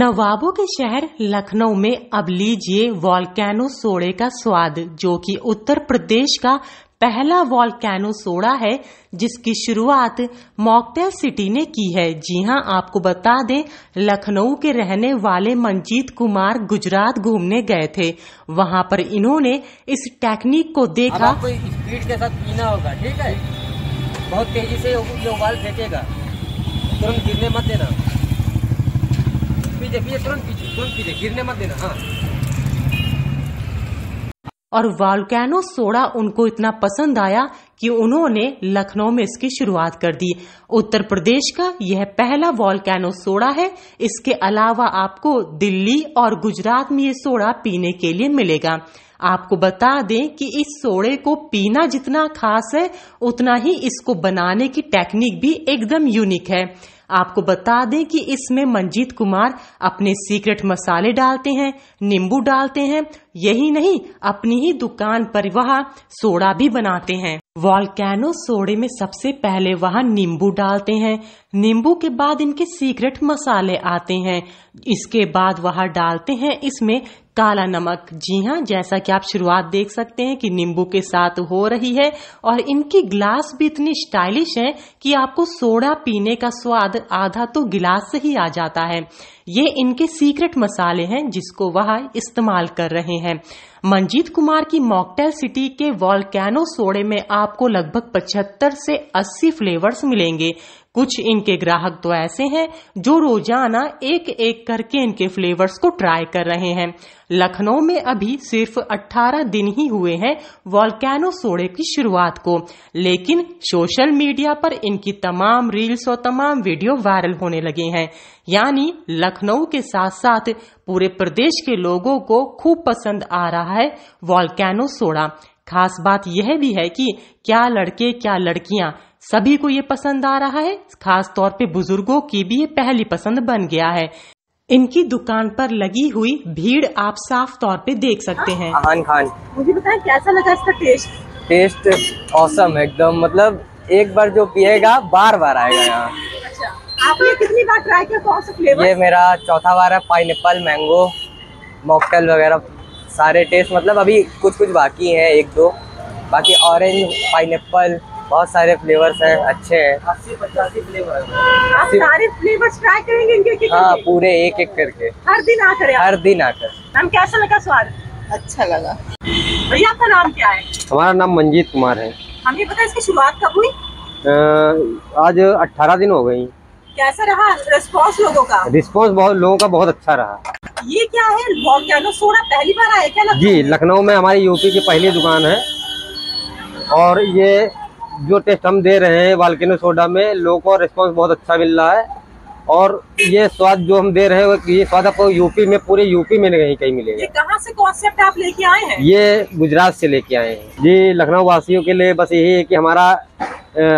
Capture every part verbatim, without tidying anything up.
नवाबों के शहर लखनऊ में अब लीजिए वोल्केनो सोडे का स्वाद, जो कि उत्तर प्रदेश का पहला वोल्केनो सोडा है जिसकी शुरुआत मॉकटेल सिटी ने की है। जी हां, आपको बता दें, लखनऊ के रहने वाले मंजीत कुमार गुजरात घूमने गए थे। वहां पर इन्होंने इस टेक्निक को देखा। आपको स्पीड के साथ पीना होगा, ठीक है? बहुत तेजी से उबाल फेंकेगा, तुरंत गिरने मत देना, गिरने मत देना। हाँ। और वोल्केनो सोडा उनको इतना पसंद आया कि उन्होंने लखनऊ में इसकी शुरुआत कर दी। उत्तर प्रदेश का यह पहला वोल्केनो सोडा है। इसके अलावा आपको दिल्ली और गुजरात में ये सोडा पीने के लिए मिलेगा। आपको बता दें कि इस सोडे को पीना जितना खास है, उतना ही इसको बनाने की टेक्निक भी एकदम यूनिक है। आपको बता दें कि इसमें मंजीत कुमार अपने सीक्रेट मसाले डालते हैं, नींबू डालते हैं, यही नहीं अपनी ही दुकान पर वह सोडा भी बनाते हैं। वोल्केनो सोडे में सबसे पहले वह नींबू डालते हैं, नींबू के बाद इनके सीक्रेट मसाले आते हैं, इसके बाद वह डालते हैं इसमें काला नमक। जी हाँ, जैसा कि आप शुरुआत देख सकते हैं कि नींबू के साथ हो रही है। और इनकी ग्लास भी इतनी स्टाइलिश है कि आपको सोडा पीने का स्वाद आधा तो गिलास से ही आ जाता है। ये इनके सीक्रेट मसाले हैं जिसको वह इस्तेमाल कर रहे हैं। मंजीत कुमार की मॉकटेल सिटी के वोल्केनो सोडे में आपको लगभग पचहत्तर से अस्सी फ्लेवर्स मिलेंगे। कुछ इनके ग्राहक तो ऐसे हैं जो रोजाना एक एक करके इनके फ्लेवर्स को ट्राई कर रहे हैं। लखनऊ में अभी सिर्फ अठारह दिन ही हुए हैं वोल्केनो सोडे की शुरुआत को, लेकिन सोशल मीडिया पर इनकी तमाम रील्स और तमाम वीडियो वायरल होने लगे हैं। यानी लखनऊ के साथ साथ पूरे प्रदेश के लोगों को खूब पसंद आ रहा है वोल्केनो सोडा। खास बात यह भी है कि क्या लड़के क्या लड़कियां, सभी को ये पसंद आ रहा है। खास तौर पे बुजुर्गों की भी ये पहली पसंद बन गया है। इनकी दुकान पर लगी हुई भीड़ आप साफ तौर पे देख सकते हैं। खान खान मुझे बताएं कैसा लगा इसका टेस्ट? टेस्ट ऑसम एकदम, मतलब एक बार जो पिएगा बार बार आएगा यहाँ। अच्छा, आपने कितनी बार ट्राई किया, कौन सा फ्लेवर? ये मेरा चौथा बार है। पाइनएप्पल, मैंगो, मॉकटेल वगैरह सारे टेस्ट, मतलब अभी कुछ कुछ बाकी हैं, एक दो बाकी। ऑरेंज, पाइनएप्पल, बहुत सारे फ्लेवर्स हैं, अच्छे हैं। अस्सी पचासी फ्लेवर आप सारे फ्लेवर्स ट्राई करेंगे इनके के? हाँ, पूरे एक एक करके हर दिन आकर हर दिन आकर मैम कैसा लगा स्वाद? अच्छा लगा। भैया आपका नाम क्या है? हमारा नाम मंजीत कुमार है। हमें पता है इसकी शुरुआत कब हुई? आज अट्ठारह दिन हो गयी। कैसा रहा रिस्पॉन्स लोगों का? रिस्पॉन्स बहुत लोगों का बहुत अच्छा रहा। ये क्या है वोल्केनो सोडा, पहली बार आया क्या? जी, लखनऊ में हमारी यूपी की पहली दुकान है और ये जो टेस्ट हम दे रहे हैं वोल्केनो सोडा में, लोगों को रिस्पांस बहुत अच्छा मिल रहा है। और ये स्वाद जो हम दे रहे हैं, ये स्वाद आपको यूपी में, पूरे यूपी में नहीं कहीं मिलेगा। ये कहाँ से कॉन्सेप्ट आप लेके आए हैं? ये गुजरात से लेके आए हैं। जी, लखनऊ वासियों के लिए बस यही है कि हमारा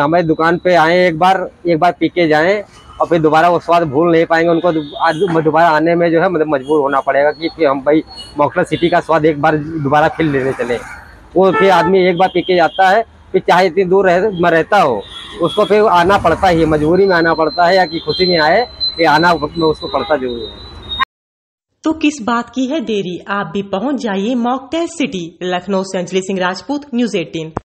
हमारी दुकान पे आए, एक बार एक बार पी के जाएं और फिर दोबारा वो स्वाद भूल नहीं पाएंगे। उनको आज दोबारा आने में जो है मतलब मजबूर होना पड़ेगा कि फिर हम भाई मॉकटेल सिटी का स्वाद एक बार दोबारा फिर लेने चले। वो फिर आदमी एक बार पी के जाता है, फिर चाहे इतनी दूर रह, रहता हो, उसको फिर आना पड़ता ही है, मजबूरी में आना पड़ता है या कि खुशी में आए, ये आना उसको पड़ता जरूर है। तो किस बात की है देरी, आप भी पहुंच जाइए मॉकटेल सिटी। लखनऊ से अंजलि सिंह राजपूत, न्यूज़ अठारह।